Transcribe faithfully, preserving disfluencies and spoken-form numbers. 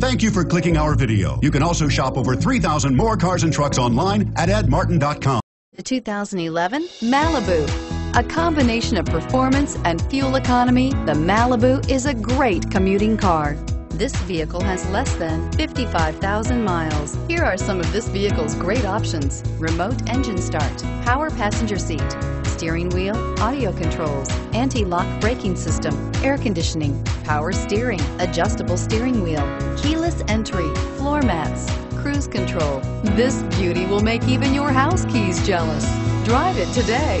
Thank you for clicking our video. You can also shop over three thousand more cars and trucks online at ed martin dot com. The two thousand eleven Malibu. A combination of performance and fuel economy, the Malibu is a great commuting car. This vehicle has less than fifty-five thousand miles. Here are some of this vehicle's great options: remote engine start, power passenger seat, steering wheel audio controls, anti-lock braking system, air conditioning, power steering, adjustable steering wheel, keyless entry, floor mats, cruise control. This beauty will make even your house keys jealous. Drive it today.